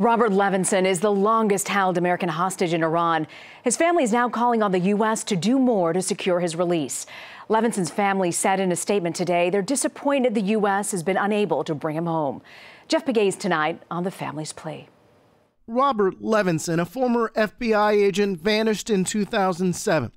Robert Levinson is the longest-held American hostage in Iran. His family is now calling on the U.S. to do more to secure his release. Levinson's family said in a statement today they're disappointed the U.S. has been unable to bring him home. Jeff Pegues tonight on the family's plea. Robert Levinson, a former FBI agent, vanished in 2007.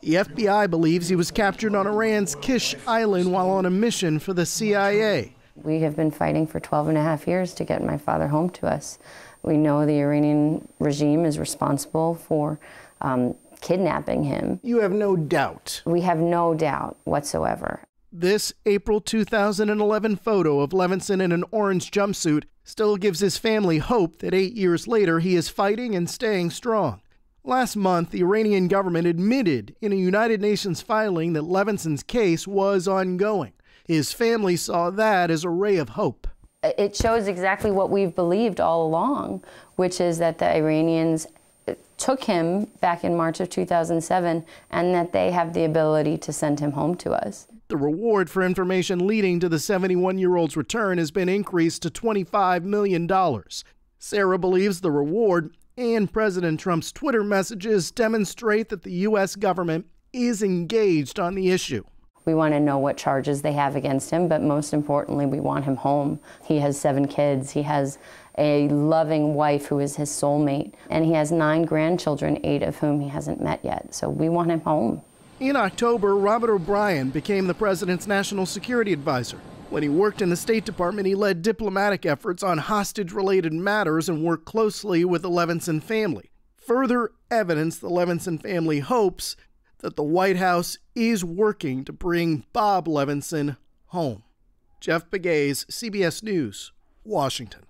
The FBI believes he was captured on Iran's Kish Island while on a mission for the CIA. We have been fighting for 12 and a half years to get my father home to us. We know the Iranian regime is responsible for kidnapping him. You have no doubt? We have no doubt whatsoever. This April 2011 photo of Levinson in an orange jumpsuit still gives his family hope that 8 years later he is fighting and staying strong. Last month, the Iranian government admitted in a United Nations filing that Levinson's case was ongoing. His family saw that as a ray of hope. It shows exactly what we've believed all along, which is that the Iranians took him back in March of 2007 and that they have the ability to send him home to us. The reward for information leading to the 71-year-old's return has been increased to $25 million. Sarah believes the reward and President Trump's Twitter messages demonstrate that the U.S. government is engaged on the issue. We want to know what charges they have against him, but most importantly, we want him home. He has 7 kids. He has a loving wife who is his soulmate, and he has 9 grandchildren, 8 of whom he hasn't met yet. So we want him home. In October, Robert O'Brien became the president's national security advisor. When he worked in the State Department, he led diplomatic efforts on hostage-related matters and worked closely with the Levinson family. Further evidence the Levinson family hopes that the White House is working to bring Bob Levinson home. Jeff Pegues, CBS News, Washington.